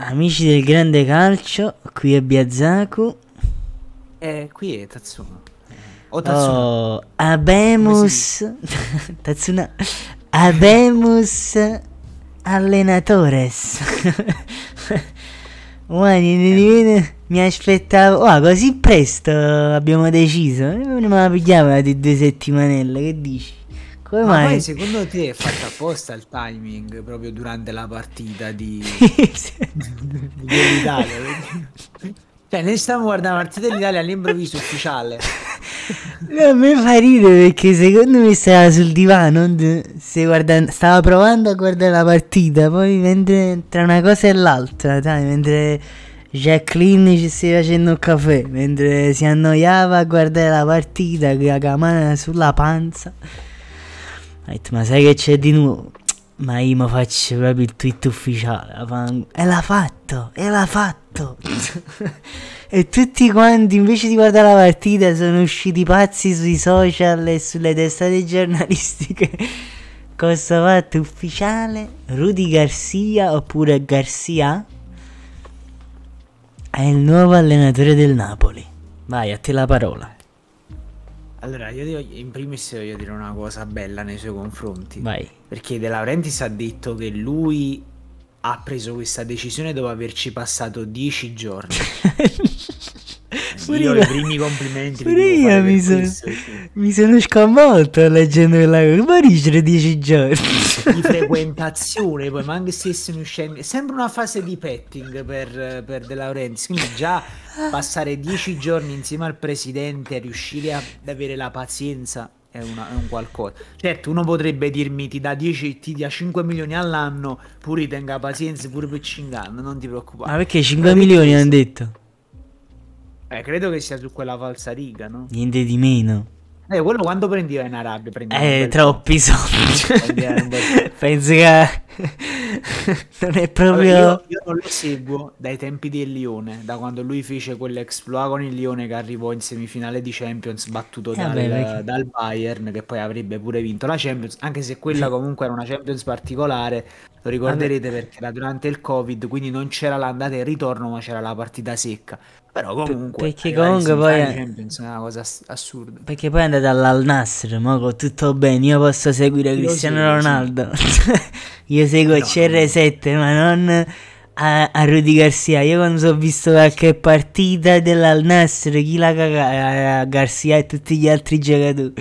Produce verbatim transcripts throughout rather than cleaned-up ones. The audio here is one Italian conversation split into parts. Amici del grande calcio, qui è Biazzaku. Eh, qui è Tatsuna. O Tatsuna. Oh, abemus Tatsuna. Abemus allenatores. Buoni, mi aspettavo. Oh, così presto abbiamo deciso. Non la pigliamo di due settimanelle, che dici? Come Ma mai? Poi secondo te è fatto apposta il timing proprio durante la partita di dell'Italia? Cioè, noi stiamo guardando la partita dell'Italia all'improvviso ufficiale. No, a me fa ridere perché secondo me stava sul divano, guarda... stava provando a guardare la partita, poi mentre tra una cosa e l'altra, mentre Jacqueline ci stava facendo un caffè, mentre si annoiava a guardare la partita con la mano sulla panza. Ma sai che c'è di nuovo? Ma io mi faccio proprio il tweet ufficiale. E l'ha fatto, e l'ha fatto. E tutti quanti invece di guardare la partita sono usciti pazzi sui social e sulle testate giornalistiche. Cosa ha fatto ufficiale? Rudi Garcia, oppure Garcia, è il nuovo allenatore del Napoli. Vai, a te la parola. Allora, io devo, in primis voglio dire una cosa bella nei suoi confronti. Vai. Perché De Laurentiis ha detto che lui ha preso questa decisione dopo averci passato dieci giorni. Io i primi complimenti li devo fare. Mi, sono, mi sono scammato leggendo quella cosa. Come dicere dieci giorni? Di frequentazione, poi, ma anche se sono uscendo. Sembra una fase di petting per, per De Laurentiis. Quindi già passare dieci giorni insieme al presidente, riuscire a, ad avere la pazienza è, una, è un qualcosa. Certo, uno potrebbe dirmi ti dà cinque milioni all'anno, pure tenga pazienza, pure per cinque anni, non ti preoccupare. Ma perché cinque milioni hanno detto? Eh, credo che sia su quella falsa riga, no? Niente di meno. Eh, quello quando prendeva in Arabia? Prendeva eh, troppi soldi. Penso che non è proprio... Vabbè, io, io non lo seguo dai tempi del Lione, da quando lui fece quell'exploit con il Lione che arrivò in semifinale di Champions, battuto eh, dal, vabbè, perché... dal Bayern, che poi avrebbe pure vinto la Champions, anche se quella comunque era una Champions particolare. Lo ricorderete vabbè, perché era durante il Covid, quindi non c'era l'andata e il ritorno, ma c'era la partita secca. Però comunque, perché comunque poi è... è una cosa assurda. Perché poi è andata all'Al Nassr, ma con tutto bene, io posso seguire io Cristiano seguo, Ronaldo. Sì. Io seguo no, C R sette, ma non a, a Rudi Garcia. Io quando ho visto qualche partita dell'Al Nassr, chi la caga, Garcia e tutti gli altri giocatori.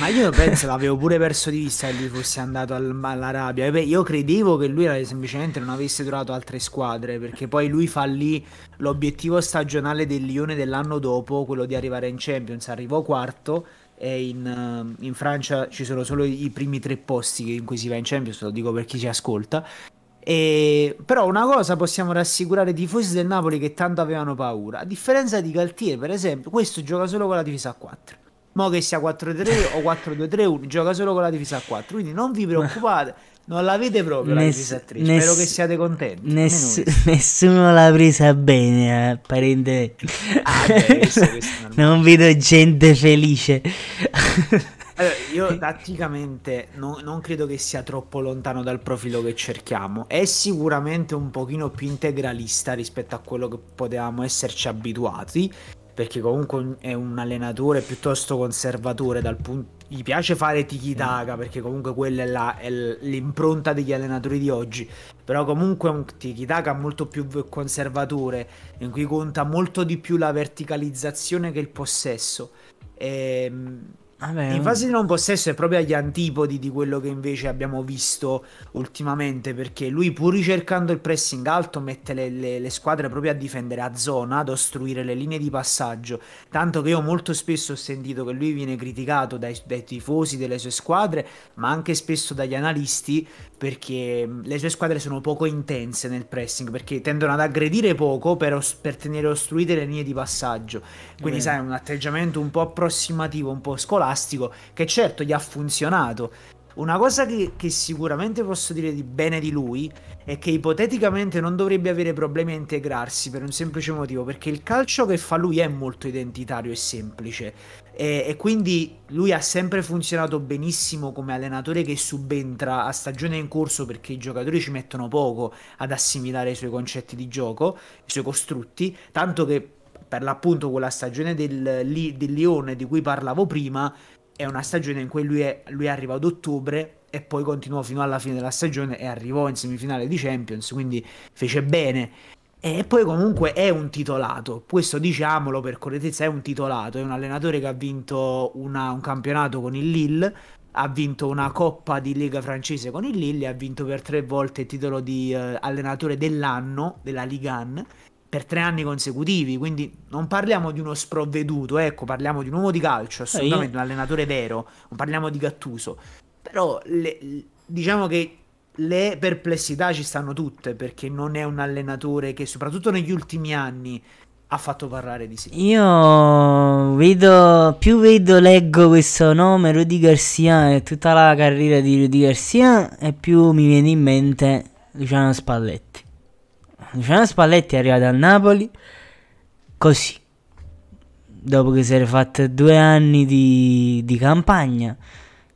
Ma io penso l'avevo pure perso di vista che lui fosse andato al, all'Arabia. Io credevo che lui semplicemente non avesse trovato altre squadre, perché poi lui fallì l'obiettivo stagionale del Lione dell'anno dopo, quello di arrivare in Champions. Arrivò quarto e in, in Francia ci sono solo i primi tre posti in cui si va in Champions, lo dico per chi ci ascolta. E, però una cosa possiamo rassicurare i tifosi del Napoli che tanto avevano paura, a differenza di Galtier per esempio, questo gioca solo con la difesa a quattro. Mo che sia quattro tre o quattro due tre uno, gioca solo con la difesa a quattro, quindi non vi preoccupate, non l'avete proprio la difesa a tre. Spero che siate contenti. Ness nessuno l'ha presa bene, apparentemente. Ah, beh, questo, questo non vedo gente felice. Allora, io tatticamente no, non credo che sia troppo lontano dal profilo che cerchiamo. È sicuramente un pochino più integralista rispetto a quello che potevamo esserci abituati, perché comunque è un allenatore piuttosto conservatore dal punto... Gli piace fare tiki-taka, perché comunque quella è l'impronta degli allenatori di oggi. Però comunque è un tiki-taka molto più conservatore, in cui conta molto di più la verticalizzazione che il possesso. E... Vabbè, in fase di non possesso è proprio agli antipodi di quello che invece abbiamo visto ultimamente, perché lui pur ricercando il pressing alto mette le, le, le squadre proprio a difendere a zona, ad ostruire le linee di passaggio, tanto che io molto spesso ho sentito che lui viene criticato dai, dai tifosi delle sue squadre, ma anche spesso dagli analisti, perché le sue squadre sono poco intense nel pressing, perché tendono ad aggredire poco per, per tenere ostruite le linee di passaggio, quindi eh. sai, è un atteggiamento un po' approssimativo, un po' scolastico, che certo gli ha funzionato. Una cosa che, che sicuramente posso dire di bene di lui è che ipoteticamente non dovrebbe avere problemi a integrarsi, per un semplice motivo, perché il calcio che fa lui è molto identitario e semplice, e, e quindi lui ha sempre funzionato benissimo come allenatore che subentra a stagione in corso, perché i giocatori ci mettono poco ad assimilare i suoi concetti di gioco, i suoi costrutti, tanto che per l'appunto quella stagione del, del Lione di cui parlavo prima è una stagione in cui lui è, lui arriva ad ottobre e poi continuò fino alla fine della stagione e arrivò in semifinale di Champions, quindi fece bene. E poi comunque è un titolato, questo diciamolo per correttezza, è un titolato, è un allenatore che ha vinto una, un campionato con il Lille, ha vinto una coppa di Lega francese con il Lille, ha vinto per tre volte il titolo di eh, allenatore dell'anno della Ligue uno per tre anni consecutivi, quindi non parliamo di uno sprovveduto, ecco, parliamo di un uomo di calcio, assolutamente, eh, io... un allenatore vero, non parliamo di Gattuso. Però le, diciamo che le perplessità ci stanno tutte, perché non è un allenatore che soprattutto negli ultimi anni ha fatto parlare di sé. Io vedo, più vedo, leggo questo nome Rudi Garcia e tutta la carriera di Rudi Garcia e più mi viene in mente Luciano Spalletti. Luciano Spalletti è arrivato al Napoli così, dopo che si era fatto due anni di, di campagna,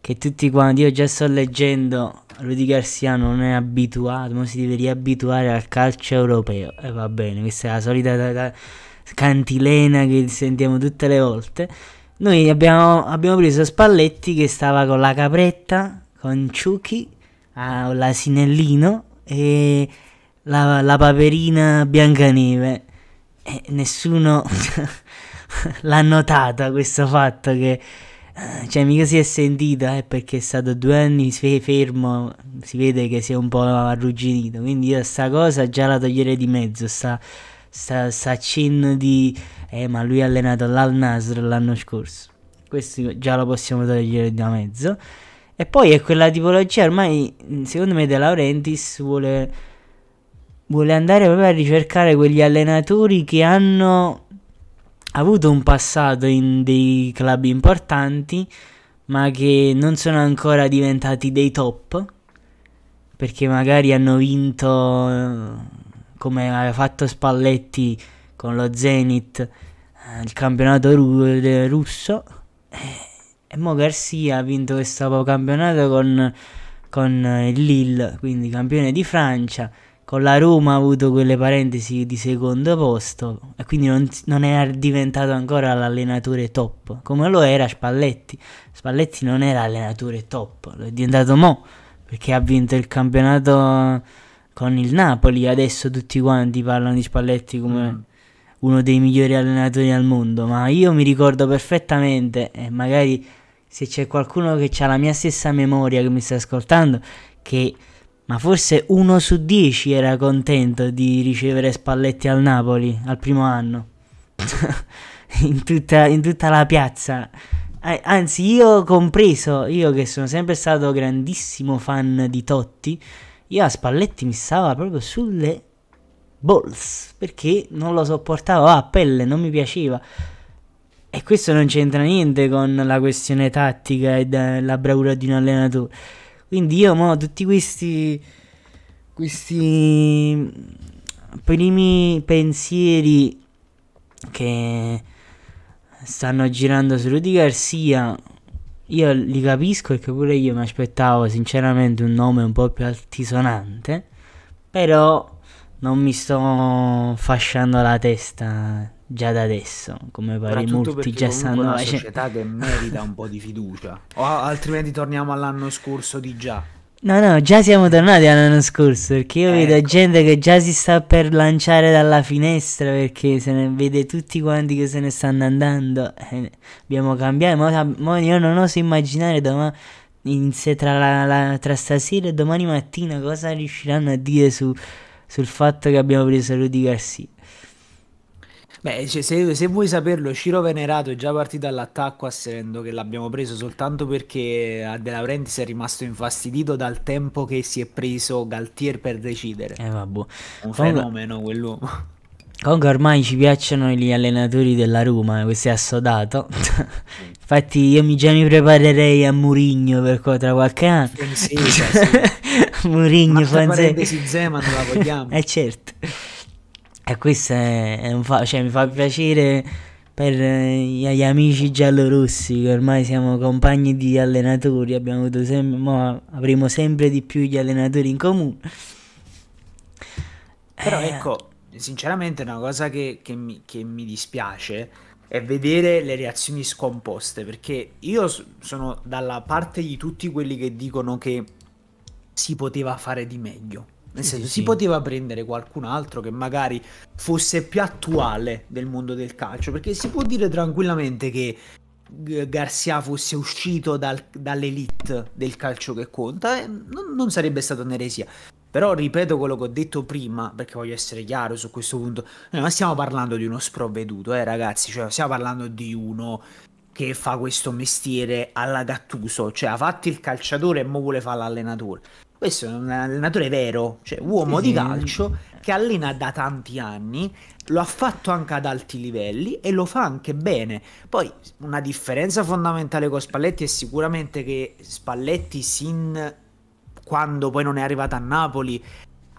che tutti quanti, io già sto leggendo, Rudi Garcia non è abituato, ma si deve riabituare al calcio europeo. E eh, va bene, questa è la solita da, da, cantilena che sentiamo tutte le volte. Noi abbiamo, abbiamo preso Spalletti che stava con la capretta, con Ciucchi, ah, l'asinellino e la, la paperina Biancaneve. E nessuno l'ha notata questo fatto che... Cioè mica si è sentita, eh, perché è stato due anni fermo, si vede che si è un po' arrugginito, quindi io sta cosa già la toglierei di mezzo, sta, sta, sta accenno di eh ma lui ha allenato l'Al Nasr l'anno scorso, questo già lo possiamo togliere da mezzo. E poi è quella tipologia, ormai secondo me De Laurentiis vuole, vuole andare proprio a ricercare quegli allenatori che hanno... ha avuto un passato in dei club importanti ma che non sono ancora diventati dei top, perché magari hanno vinto, come aveva fatto Spalletti con lo Zenit, il campionato ru- russo, e mo Garcia ha vinto questo campionato con, con il Lille, quindi campione di Francia. Con la Roma ha avuto quelle parentesi di secondo posto e quindi non, non è diventato ancora l'allenatore top, come lo era Spalletti. Spalletti non era allenatore top, lo è diventato mo, perché ha vinto il campionato con il Napoli. Adesso tutti quanti parlano di Spalletti come mm. uno dei migliori allenatori al mondo, ma io mi ricordo perfettamente, e magari se c'è qualcuno che ha la mia stessa memoria che mi sta ascoltando, che... ma forse uno su dieci era contento di ricevere Spalletti al Napoli al primo anno. in, tutta, in tutta la piazza. Anzi, io compreso, io che sono sempre stato grandissimo fan di Totti, io a Spalletti mi stava proprio sulle balls, perché non lo sopportavo a pelle, non mi piaceva. E questo non c'entra niente con la questione tattica e la bravura di un allenatore. Quindi io mo tutti questi, questi primi pensieri che stanno girando su Rudi Garcia, io li capisco, perché pure io mi aspettavo sinceramente un nome un po' più altisonante, però non mi sto fasciando la testa già da adesso, come pare molti già stanno. È una società che merita un po' di fiducia, o altrimenti torniamo all'anno scorso di già. No, no, già siamo tornati all'anno scorso, perché io ecco. vedo gente che già si sta per lanciare dalla finestra, perché se ne vede tutti quanti che se ne stanno andando. Eh, abbiamo cambiato, ma, ma io non oso immaginare doma, in, se tra, la, la, tra stasera e domani mattina cosa riusciranno a dire su, sul fatto che abbiamo preso Rudi Garcia. Beh, cioè, se, se vuoi saperlo, Ciro Venerato è già partito all'attacco asserendo che l'abbiamo preso soltanto perché a De Laurentiis è rimasto infastidito dal tempo che si è preso Galtier per decidere. Eh, vabbè. Un fenomeno quell'uomo. Comunque ormai ci piacciono gli allenatori della Roma, questo è assodato. Infatti io mi già mi preparerei a Mourinho per qua, tra qualche anno. Sì, sì. Mourinho, parentesi Zeman la vogliamo. Eh certo. E questo è un fa- cioè mi fa piacere per gli amici giallorossi, che ormai siamo compagni di allenatori, abbiamo avuto sem mo avremo sempre di più gli allenatori in comune. Però eh. ecco, sinceramente una cosa che, che, mi, che mi dispiace è vedere le reazioni scomposte, perché io sono dalla parte di tutti quelli che dicono che si poteva fare di meglio. Nel senso, sì, sì. si poteva prendere qualcun altro che magari fosse più attuale del mondo del calcio, perché si può dire tranquillamente che Garcia fosse uscito dal, dall'elite del calcio che conta, e non, non sarebbe stata un'eresia. Però ripeto quello che ho detto prima, perché voglio essere chiaro su questo punto. Noi non stiamo parlando di uno sprovveduto, eh ragazzi, cioè stiamo parlando di uno che fa questo mestiere alla Gattuso, cioè ha fatto il calciatore e mo vuole fare l'allenatore. Questo è un allenatore vero, cioè uomo di calcio che allena da tanti anni, lo ha fatto anche ad alti livelli e lo fa anche bene. Poi una differenza fondamentale con Spalletti è sicuramente che Spalletti, sin quando poi non è arrivato a Napoli,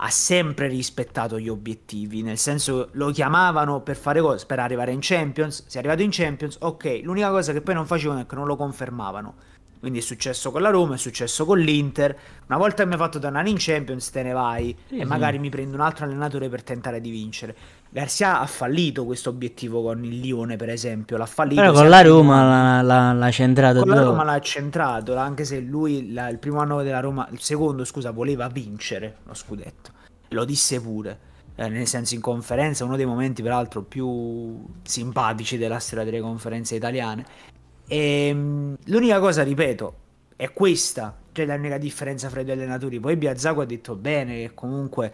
ha sempre rispettato gli obiettivi, nel senso lo chiamavano per fare cose, per arrivare in Champions, si è arrivato in Champions, ok, l'unica cosa che poi non facevano è che non lo confermavano. Quindi è successo con la Roma, è successo con l'Inter. Una volta che mi hai fatto tornare in Champions, te ne vai, sì, e magari mi prendo un altro allenatore per tentare di vincere. Garcia ha fallito questo obiettivo con il Lione, per esempio. L'ha fallito. Però con la Roma l'ha centrato. Con la Roma l'ha centrato, anche se lui la, il primo anno della Roma, il secondo, scusa, voleva vincere lo scudetto. Lo disse pure, eh, nel senso in conferenza, uno dei momenti peraltro più simpatici della storia delle conferenze italiane. L'unica cosa, ripeto, è questa, cioè l'unica differenza fra i due allenatori. Poi Biazzaco ha detto bene che comunque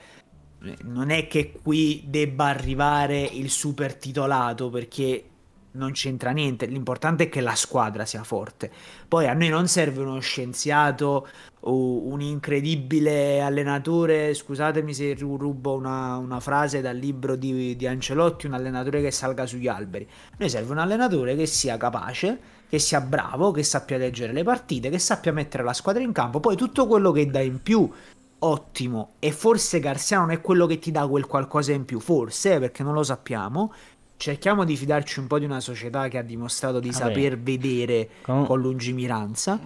non è che qui debba arrivare il super titolato, perché non c'entra niente, l'importante è che la squadra sia forte. Poi a noi non serve uno scienziato o un incredibile allenatore, scusatemi se rubo una, una frase dal libro di, di Ancelotti, un allenatore che salga sugli alberi. A noi serve un allenatore che sia capace, che sia bravo, che sappia leggere le partite, che sappia mettere la squadra in campo. Poi tutto quello che dà in più, ottimo. E forse Garcia non è quello che ti dà quel qualcosa in più, forse, perché non lo sappiamo. Cerchiamo di fidarci un po' di una società che ha dimostrato di Vabbè. saper vedere Com con lungimiranza.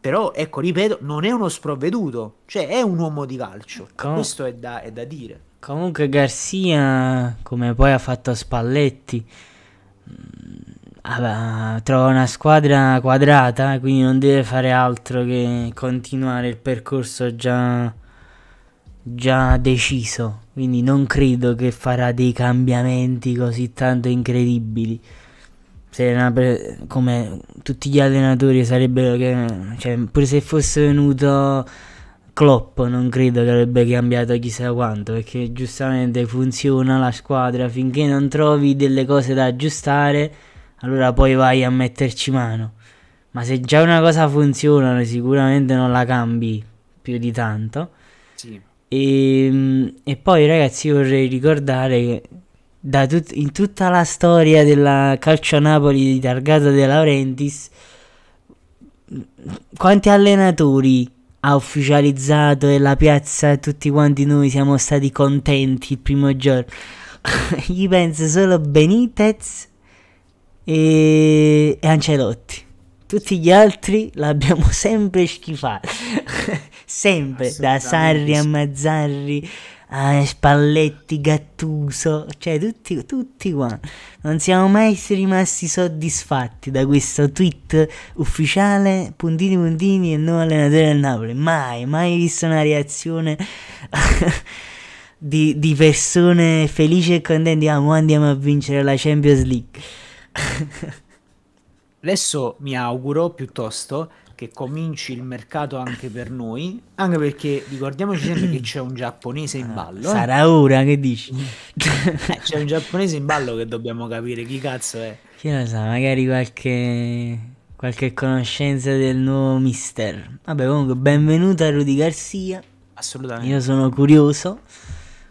Però, ecco, ripeto, non è uno sprovveduto, cioè è un uomo di calcio. Com Questo è da, è da dire. Comunque Garcia, come poi ha fatto Spalletti, Ah, trova una squadra quadrata, quindi non deve fare altro che continuare il percorso già, già deciso. Quindi non credo che farà dei cambiamenti così tanto incredibili. Se una come tutti gli allenatori sarebbero che, cioè, pure se fosse venuto Klopp, non credo che avrebbe cambiato chissà quanto, perché giustamente funziona la squadra. Finché non trovi delle cose da aggiustare, allora poi vai a metterci mano. Ma se già una cosa funziona, sicuramente non la cambi più di tanto. Sì. E, e poi ragazzi, vorrei ricordare che da tut in tutta la storia della calcio Napoli di targata De Laurentiis, quanti allenatori ha ufficializzato e la piazza e tutti quanti noi siamo stati contenti il primo giorno? Gli penso solo Benitez e Ancelotti, tutti gli altri l'abbiamo sempre schifato. Sempre, da Sarri a Mazzarri a Spalletti, Gattuso, cioè tutti, tutti qua. Non siamo mai rimasti soddisfatti da questo tweet ufficiale puntini puntini e non allenatore del Napoli. Mai, mai visto una reazione di, di persone felici e contenti. Ah, mo andiamo a vincere la Champions League. Adesso mi auguro piuttosto che cominci il mercato anche per noi, anche perché ricordiamoci sempre che c'è un giapponese in ballo. Sarà ora, che dici? C'è un giapponese in ballo che dobbiamo capire chi cazzo è. Chi lo sa, magari qualche, qualche conoscenza del nuovo mister. Vabbè, comunque benvenuto a Rudi Garcia. Assolutamente. Io sono curioso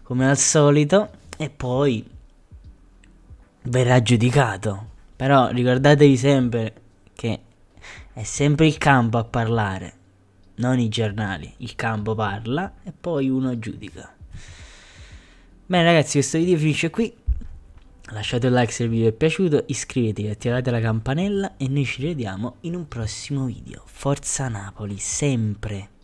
come al solito e poi verrà giudicato. Però ricordatevi sempre che è sempre il campo a parlare, non i giornali. Il campo parla e poi uno giudica. Bene ragazzi, questo video finisce qui. Lasciate un like se il video vi è piaciuto, iscrivetevi, attivate la campanella e noi ci vediamo in un prossimo video. Forza Napoli, sempre!